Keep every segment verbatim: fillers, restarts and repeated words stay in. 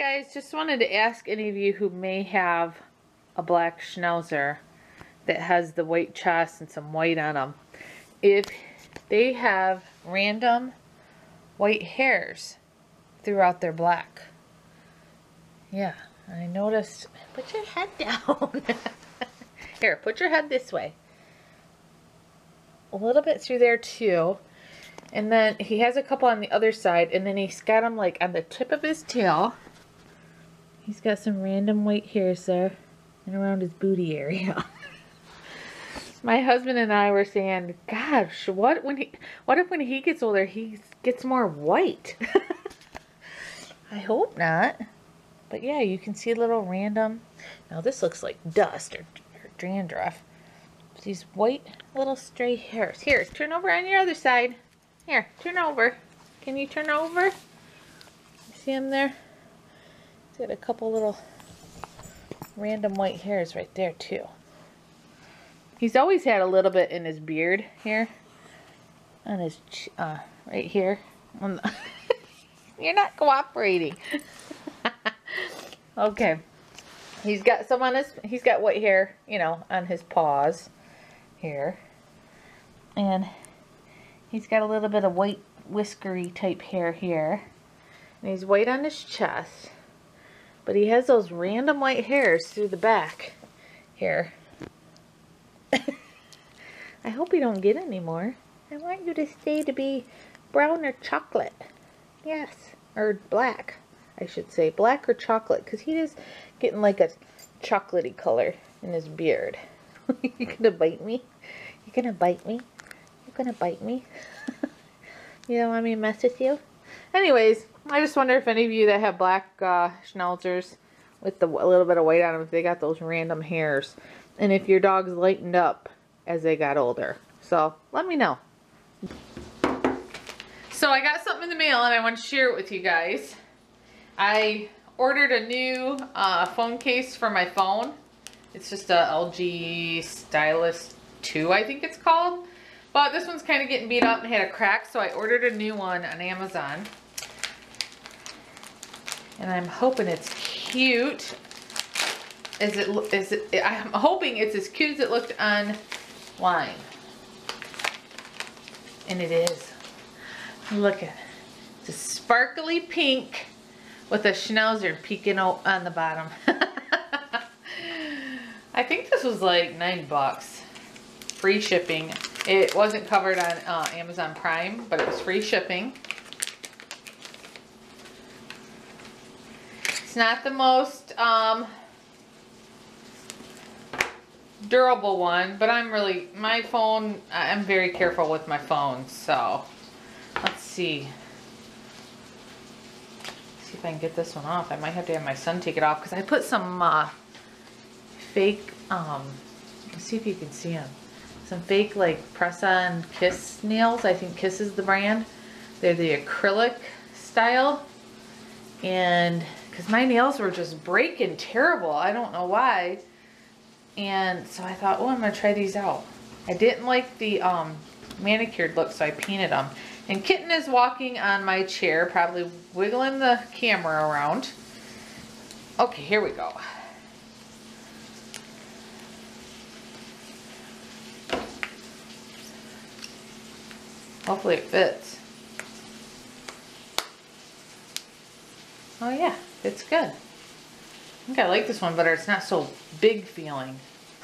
guys, just wanted to ask any of you who may have a black Schnauzer that has the white chest and some white on them, if they have random white hairs throughout their black. Yeah, I noticed. Put your head down. Here, put your head this way. A little bit through there too. And then he has a couple on the other side, and then he's got them like on the tip of his tail. He's got some random white hairs there and around his booty area. My husband and I were saying, gosh, what when he what if when he gets older he gets more white? I hope not. But yeah, you can see a little random. Now this looks like dust or, or dandruff. These white little stray hairs. Here, turn over on your other side. Here, turn over. Can you turn over? See him there? He's got a couple little random white hairs right there too. He's always had a little bit in his beard here. On his, uh, right here. On the You're not cooperating. Okay. He's got some on his, he's got white hair, you know, on his paws here. And he's got a little bit of white whiskery type hair here. And he's white on his chest. But he has those random white hairs through the back here. I hope you don't get any more. I want you to stay to be brown or chocolate. Yes. Or black, I should say. Black or chocolate. Because he is getting like a chocolatey color in his beard. You gonna bite me? You gonna bite me? Gonna bite me. You don't want me to mess with you? Anyways, I just wonder if any of you that have black uh, Schnauzers with the, a little bit of white on them, if they got those random hairs, and if your dogs lightened up as they got older. So let me know. So I got something in the mail and I want to share it with you guys. I ordered a new uh, phone case for my phone. It's just a L G Stylus two, I think it's called. But this one's kind of getting beat up and had a crack, so I ordered a new one on Amazon. And I'm hoping it's cute. Is it, is it, I'm hoping it's as cute as it looked online. And it is. Look at it. It's a sparkly pink with a Schnauzer peeking out on the bottom. I think this was like nine bucks. Free shipping. It wasn't covered on uh, Amazon Prime, but it was free shipping. It's not the most um, durable one, but I'm really, my phone, I'm very careful with my phone, so let's see. Let's see if I can get this one off. I might have to have my son take it off because I put some uh, fake, um, let's see if you can see them. Some fake like press-on Kiss nails. I think Kiss is the brand. They're the acrylic style. And because my nails were just breaking terrible. I don't know why. And so I thought, oh, I'm going to try these out. I didn't like the um, manicured look, so I painted them. And Kitten is walking on my chair, probably wiggling the camera around. Okay, here we go. Hopefully it fits. Oh yeah, it's good. I think I like this one better. It's not so big feeling.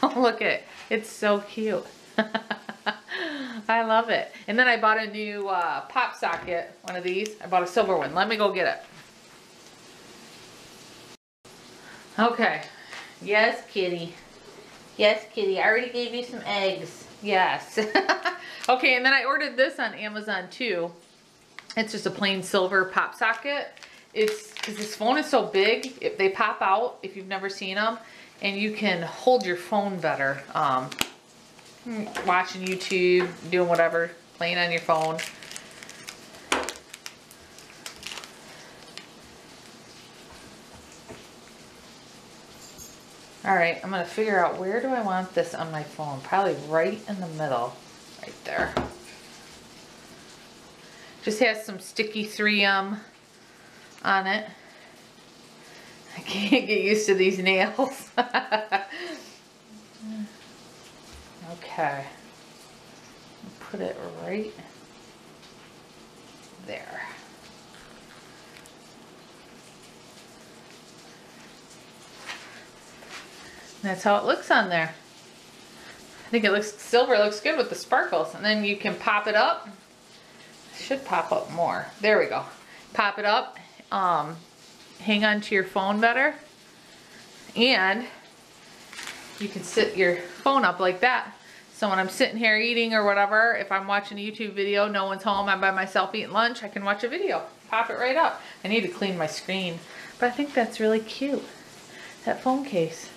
Oh, look at it. It's so cute. I love it. And then I bought a new uh, pop socket, one of these. I bought a silver one. Let me go get it. Okay. Yes, kitty. Yes, kitty. I already gave you some eggs. Yes. Okay, and then I ordered this on Amazon too. It's just a plain silver pop socket. It's because this phone is so big, if they pop out, if you've never seen them, and you can hold your phone better. Um, watching YouTube, doing whatever, playing on your phone. All right, I'm gonna figure out where do I want this on my phone? Probably right in the middle, right there. Just has some sticky three M on it. I can't get used to these nails. Okay. Put it right there. That's how it looks on there. I think it looks silver, it looks good with the sparkles. And then you can pop it up. It should pop up more. There we go. Pop it up. Um, hang on to your phone better. And you can sit your phone up like that. So when I'm sitting here eating or whatever, if I'm watching a YouTube video, no one's home, I'm by myself eating lunch, I can watch a video. Pop it right up. I need to clean my screen. But I think that's really cute. That phone case.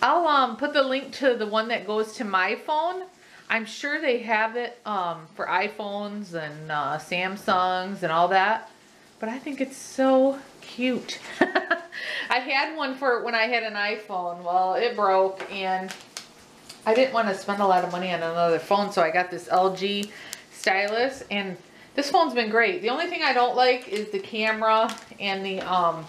I'll um, put the link to the one that goes to my phone. I'm sure they have it um, for iPhones and uh, Samsungs and all that. But I think it's so cute. I had one for when I had an iPhone. Well, it broke and I didn't want to spend a lot of money on another phone. So I got this L G Stylus and this phone's been great. The only thing I don't like is the camera and the... Um,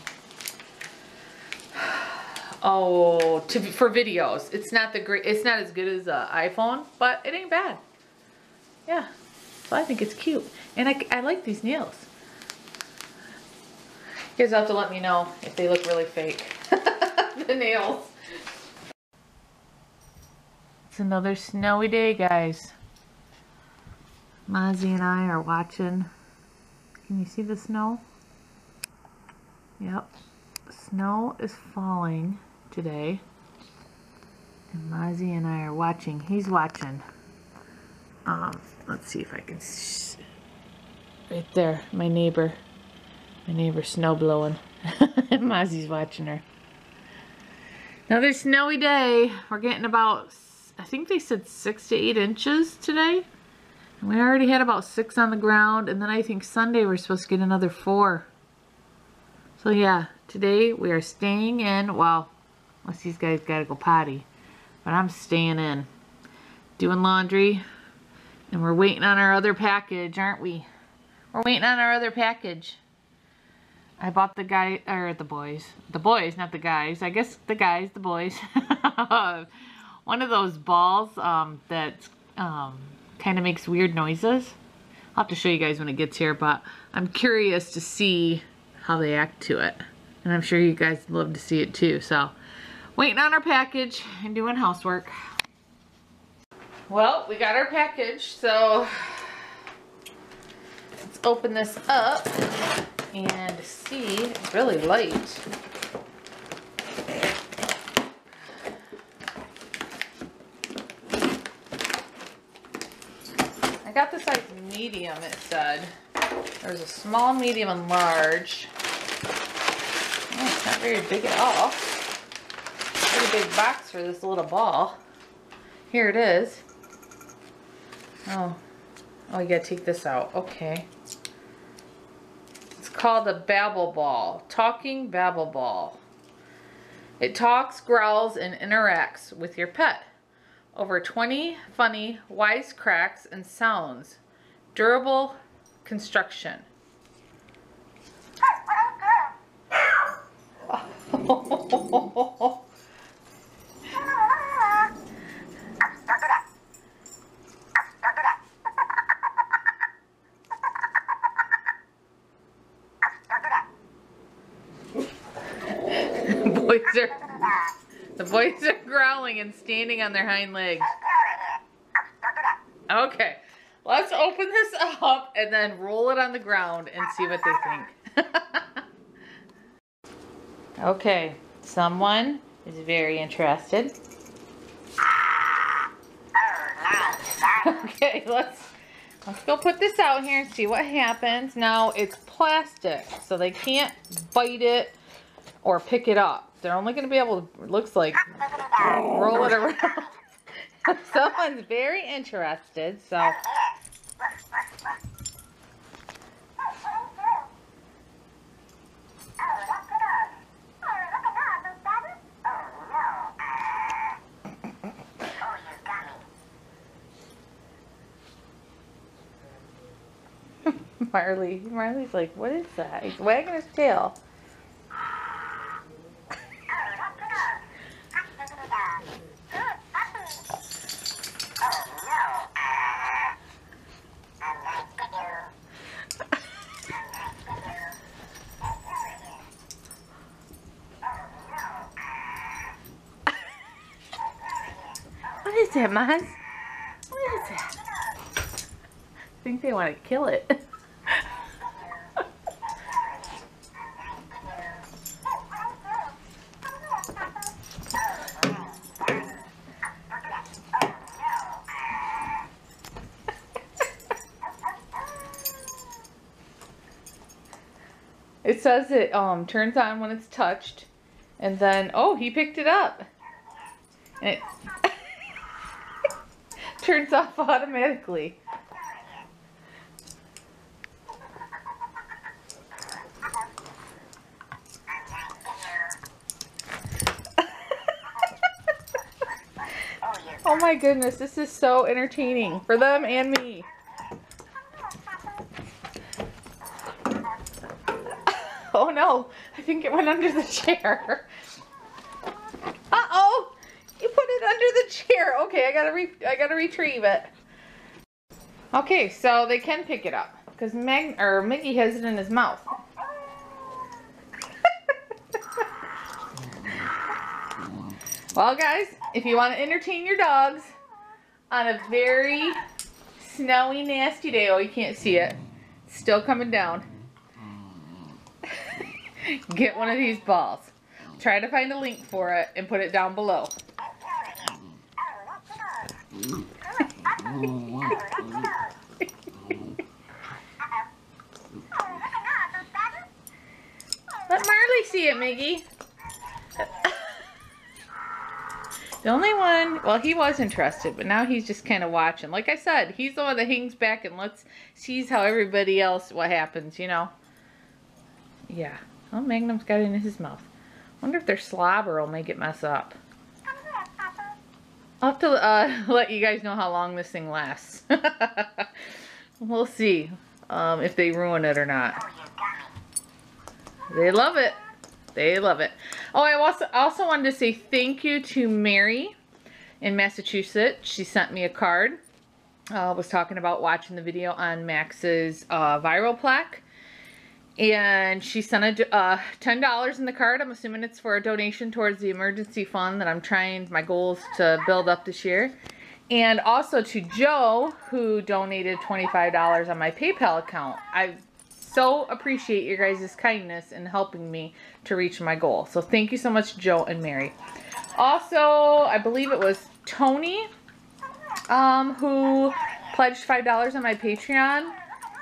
oh to for videos it's not the great it's not as good as an iPhone, but it ain't bad. Yeah, so I think it's cute and I, I like these nails. You guys have to let me know if they look really fake. The nails. It's another snowy day, guys. Mozzie and I are watching. Can you see the snow? Yep, snow is falling today. And Mozzie and I are watching. He's watching. Um, let's see if I can. Sh right there, my neighbor. My neighbor's snow blowing. And Mozzie's watching her. Another snowy day. We're getting about, I think they said six to eight inches today. And we already had about six on the ground. And then I think Sunday we're supposed to get another four. So yeah, today we are staying in. Well, unless these guys gotta go potty. But I'm staying in. Doing laundry. And we're waiting on our other package, aren't we? We're waiting on our other package. I bought the guy, or the boys. The boys, not the guys. I guess the guys, the boys. One of those balls um, that um, kind of makes weird noises. I'll have to show you guys when it gets here, but I'm curious to see how they act to it, and I'm sure you guys love to see it too. So waiting on our package and doing housework. Well, we got our package, so let's open this up and see. It's really light. I got the size medium, it said. There's a small, medium, and large. Oh, it's not very big at all. Pretty big box for this little ball. Here it is. Oh, oh, you gotta take this out. Okay. It's called the Babble Ball. Talking Babble Ball. It talks, growls, and interacts with your pet. Over twenty funny wisecracks and sounds. Durable construction. boys are, the boys are growling and standing on their hind legs. Okay. Let's open this up and then roll it on the ground and see what they think. Okay, someone is very interested. Okay, let's let's go put this out here and see what happens. Now it's plastic, so they can't bite it or pick it up. They're only going to be able to, it looks like, roll it around. Someone's very interested, so. Marley. Marley's like, what is that? He's wagging his tail. is it, Maz? What is it? I think they want to kill it. It says it um, turns on when it's touched, and then, oh, he picked it up. And it turns off automatically. Oh my goodness, this is so entertaining for them and me. Oh no, I think it went under the chair. Uh-oh! You put it under the chair. Okay, I gotta re I gotta retrieve it. Okay, so they can pick it up because Mag or Miggy has it in his mouth. Well, guys, if you want to entertain your dogs on a very snowy, nasty day, oh, you can't see it. It's still coming down. Get one of these balls. Try to find a link for it and put it down below. Let Marley see it, Miggy. The only one, well, he was interested, but now he's just kind of watching. Like I said, he's the one that hangs back and lets sees how everybody else, what happens, you know. Yeah. Oh, Magnum's got it in his mouth. Wonder if their slobber will make it mess up. I'll have to uh, let you guys know how long this thing lasts. We'll see um, if they ruin it or not. They love it. They love it. Oh, I also, also wanted to say thank you to Mary in Massachusetts. She sent me a card. I uh, was talking about watching the video on Max's uh, viral plaque. And she sent a, uh, ten dollars in the card. I'm assuming it's for a donation towards the emergency fund that I'm trying my goals to build up this year. And also to Joe, who donated twenty-five dollars on my PayPal account. I so appreciate your guys' kindness in helping me to reach my goal. So thank you so much, Joe and Mary. Also, I believe it was Tony um, who pledged five dollars on my Patreon.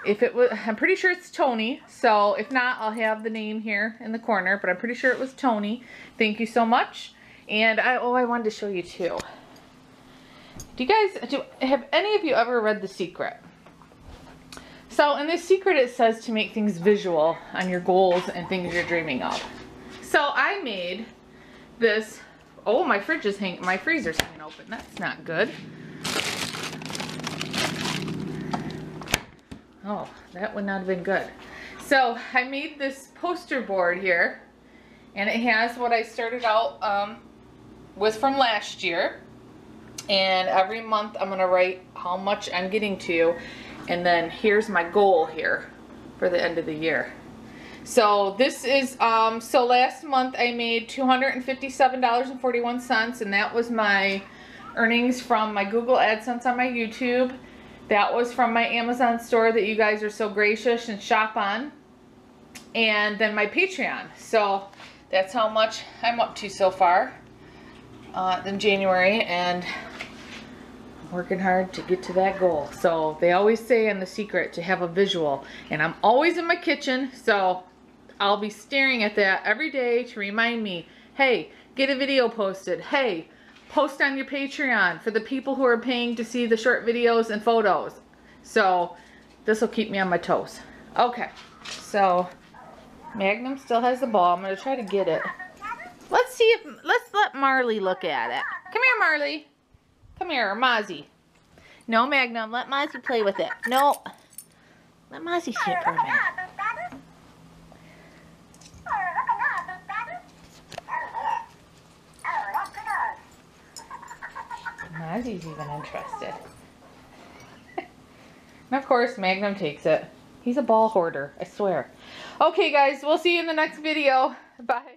If it was, I'm pretty sure it's Tony, so if not, I'll have the name here in the corner, but I'm pretty sure it was Tony. Thank you so much. And I, oh, I wanted to show you too. Do you guys, do, have any of you ever read The Secret? So in The Secret, it says to make things visual on your goals and things you're dreaming of. So I made this, oh, my fridge is hanging, my freezer's hanging open. That's not good. Oh, that would not have been good. So I made this poster board here, and it has what I started out um, with from last year. And every month I'm gonna write how much I'm getting to, and then here's my goal here for the end of the year. So this is, um, so last month I made two hundred fifty-seven dollars and forty-one cents, and that was my earnings from my Google AdSense on my YouTube. That was from my Amazon store that you guys are so gracious and shop on. And then my Patreon. So that's how much I'm up to so far uh, in January. And I'm working hard to get to that goal. So they always say in The Secret to have a visual. And I'm always in my kitchen. So I'll be staring at that every day to remind me, hey, get a video posted. Hey. Post on your Patreon for the people who are paying to see the short videos and photos. So this will keep me on my toes. Okay, so Magnum still has the ball. I'm gonna try to get it. Let's see if let's let Marley look at it. Come here, Marley. Come here, Mozzie. No, Magnum. Let Mozzie play with it. No. Let Mozzie see it for a minute. Mozzie's even interested. And of course, Magnum takes it. He's a ball hoarder, I swear. Okay, guys, we'll see you in the next video. Bye.